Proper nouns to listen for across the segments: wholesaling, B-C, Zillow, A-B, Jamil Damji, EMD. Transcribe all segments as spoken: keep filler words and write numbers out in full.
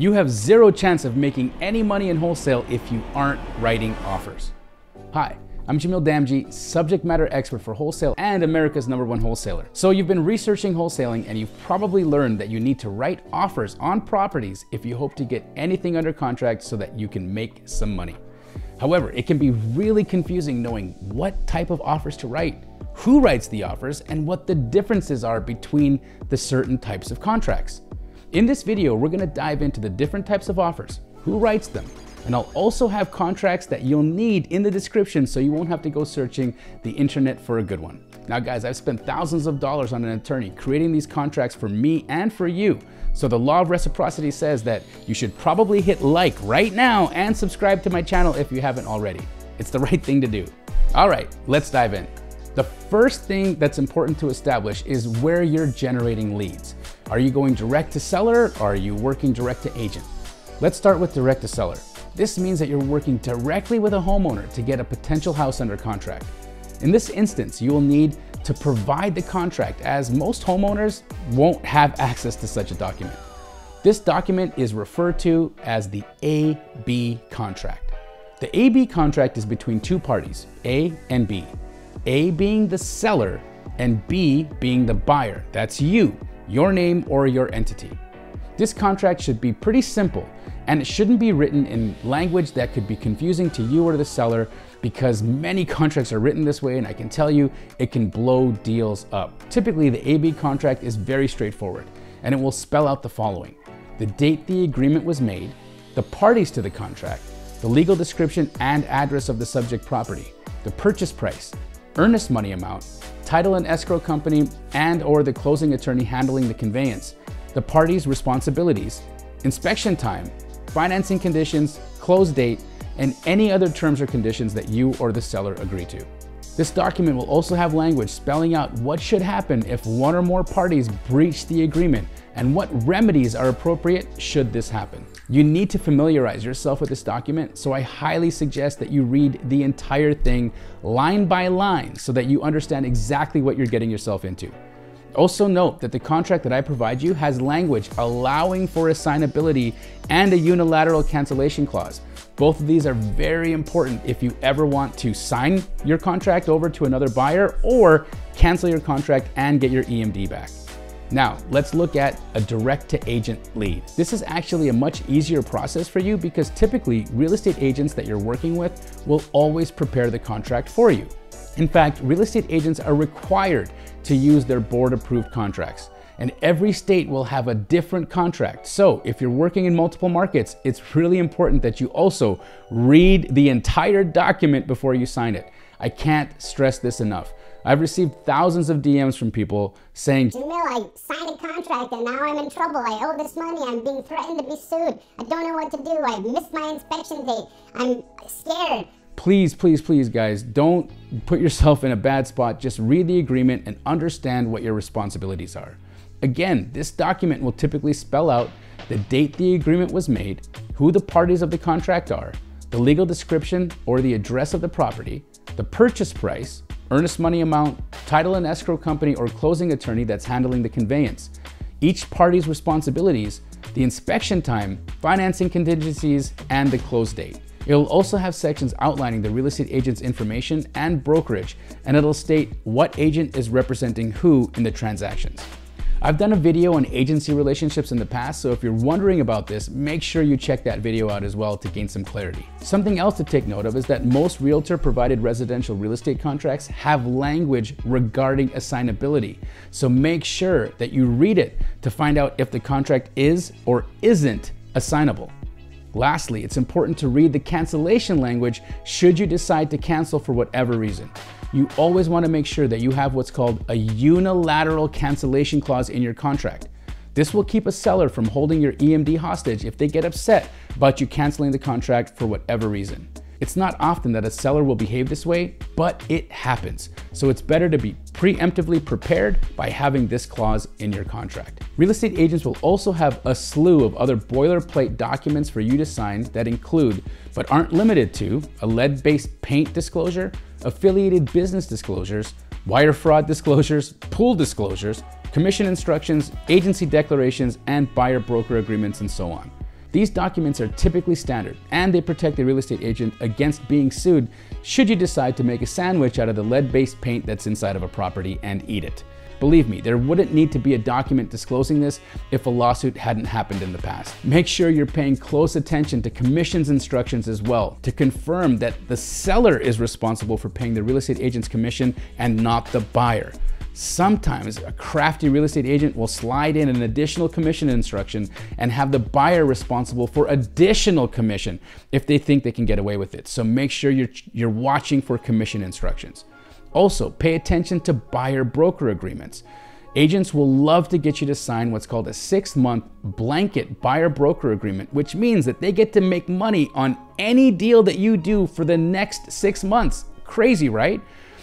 You have zero chance of making any money in wholesale if you aren't writing offers. Hi, I'm Jamil Damji, subject matter expert for wholesale and America's number one wholesaler. So you've been researching wholesaling and you've probably learned that you need to write offers on properties if you hope to get anything under contract so that you can make some money. However, it can be really confusing knowing what type of offers to write, who writes the offers, and what the differences are between the certain types of contracts. In this video, we're gonna dive into the different types of offers, who writes them, and I'll also have contracts that you'll need in the description so you won't have to go searching the internet for a good one. Now guys, I've spent thousands of dollars on an attorney creating these contracts for me and for you. So the law of reciprocity says that you should probably hit like right now and subscribe to my channel if you haven't already. It's the right thing to do. All right, let's dive in. The first thing that's important to establish is where you're generating leads. Are you going direct to seller or are you working direct to agent? Let's start with direct to seller. This means that you're working directly with a homeowner to get a potential house under contract. In this instance, you will need to provide the contract as most homeowners won't have access to such a document. This document is referred to as the A B contract. The A B contract is between two parties, A and B. A being the seller and B being the buyer. That's you, your name or your entity. This contract should be pretty simple and it shouldn't be written in language that could be confusing to you or the seller because many contracts are written this way and I can tell you it can blow deals up. Typically the A B contract is very straightforward and it will spell out the following: the date the agreement was made, the parties to the contract, the legal description and address of the subject property, the purchase price, earnest money amount, title and escrow company and or the closing attorney handling the conveyance, the parties' responsibilities, inspection time, financing conditions, close date, and any other terms or conditions that you or the seller agree to. This document will also have language spelling out what should happen if one or more parties breach the agreement and what remedies are appropriate should this happen. You need to familiarize yourself with this document, so I highly suggest that you read the entire thing line by line so that you understand exactly what you're getting yourself into. Also note that the contract that I provide you has language allowing for assignability and a unilateral cancellation clause. Both of these are very important if you ever want to sign your contract over to another buyer or cancel your contract and get your E M D back. Now, let's look at a direct-to-agent lead. This is actually a much easier process for you because typically real estate agents that you're working with will always prepare the contract for you. In fact, real estate agents are required to use their board-approved contracts, and every state will have a different contract. So if you're working in multiple markets, it's really important that you also read the entire document before you sign it. I can't stress this enough. I've received thousands of D Ms from people saying, "Jamil, I signed a contract and now I'm in trouble. I owe this money. I'm being threatened to be sued. I don't know what to do. I missed my inspection date. I'm scared." Please, please, please, guys, don't put yourself in a bad spot. Just read the agreement and understand what your responsibilities are. Again, this document will typically spell out the date the agreement was made, who the parties of the contract are, the legal description or the address of the property, the purchase price, earnest money amount, title and escrow company or closing attorney that's handling the conveyance, each party's responsibilities, the inspection time, financing contingencies, and the close date. It'll also have sections outlining the real estate agent's information and brokerage, and it'll state what agent is representing who in the transactions. I've done a video on agency relationships in the past, so if you're wondering about this, make sure you check that video out as well to gain some clarity. Something else to take note of is that most realtor-provided residential real estate contracts have language regarding assignability, so make sure that you read it to find out if the contract is or isn't assignable. Lastly, it's important to read the cancellation language should you decide to cancel for whatever reason. You always want to make sure that you have what's called a unilateral cancellation clause in your contract. This will keep a seller from holding your E M D hostage if they get upset about you canceling the contract for whatever reason. It's not often that a seller will behave this way, but it happens. So it's better to be preemptively prepared by having this clause in your contract. Real estate agents will also have a slew of other boilerplate documents for you to sign that include, but aren't limited to, a lead-based paint disclosure, affiliated business disclosures, wire fraud disclosures, pool disclosures, commission instructions, agency declarations, and buyer-broker agreements, and so on. These documents are typically standard, and they protect the real estate agent against being sued should you decide to make a sandwich out of the lead-based paint that's inside of a property and eat it. Believe me, there wouldn't need to be a document disclosing this if a lawsuit hadn't happened in the past. Make sure you're paying close attention to commissions instructions as well, to confirm that the seller is responsible for paying the real estate agent's commission and not the buyer. Sometimes a crafty real estate agent will slide in an additional commission instruction and have the buyer responsible for additional commission if they think they can get away with it. So make sure you're, you're watching for commission instructions. Also, pay attention to buyer-broker agreements. Agents will love to get you to sign what's called a six-month blanket buyer-broker agreement, which means that they get to make money on any deal that you do for the next six months. Crazy, right?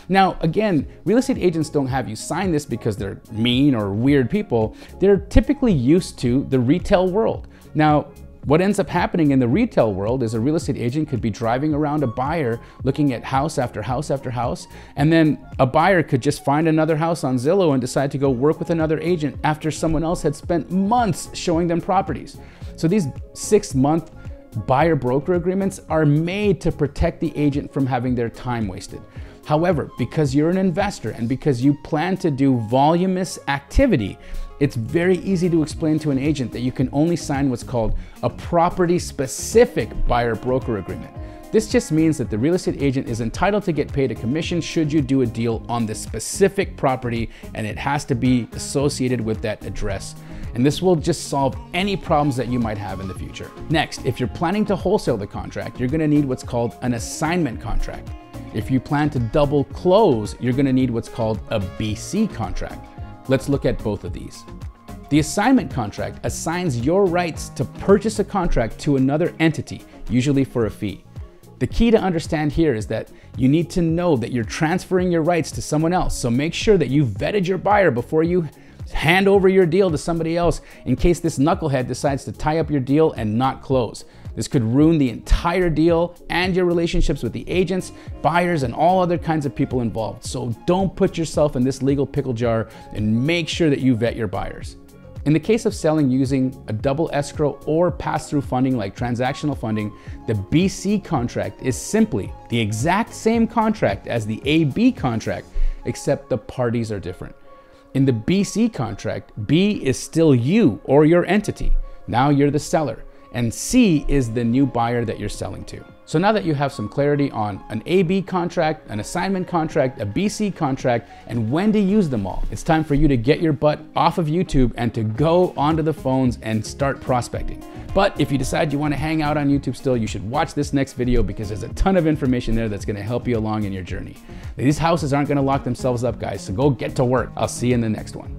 Now, again, real estate agents don't have you sign this because they're mean or weird people. They're typically used to the retail world. Now, what ends up happening in the retail world is a real estate agent could be driving around a buyer looking at house after house after house, and then a buyer could just find another house on Zillow and decide to go work with another agent after someone else had spent months showing them properties. So these six-month buyer-broker agreements are made to protect the agent from having their time wasted. However, because you're an investor and because you plan to do voluminous activity, it's very easy to explain to an agent that you can only sign what's called a property-specific buyer-broker agreement. This just means that the real estate agent is entitled to get paid a commission should you do a deal on this specific property, and it has to be associated with that address. And this will just solve any problems that you might have in the future. Next, if you're planning to wholesale the contract, you're gonna need what's called an assignment contract. If you plan to double close, you're gonna need what's called a B C contract. Let's look at both of these. The assignment contract assigns your rights to purchase a contract to another entity, usually for a fee. The key to understand here is that you need to know that you're transferring your rights to someone else, so make sure that you've vetted your buyer before you hand over your deal to somebody else in case this knucklehead decides to tie up your deal and not close. This could ruin the entire deal and your relationships with the agents, buyers, and all other kinds of people involved. So don't put yourself in this legal pickle jar, and make sure that you vet your buyers. In the case of selling using a double escrow or pass-through funding like transactional funding, the B C contract is simply the exact same contract as the A B contract, except the parties are different. In the B C contract, B is still you or your entity. Now you're the seller. And C is the new buyer that you're selling to. So now that you have some clarity on an A B contract, an assignment contract, a B C contract, and when to use them all, it's time for you to get your butt off of YouTube and to go onto the phones and start prospecting. But if you decide you want to hang out on YouTube still, you should watch this next video because there's a ton of information there that's going to help you along in your journey. These houses aren't going to lock themselves up, guys, so go get to work. I'll see you in the next one.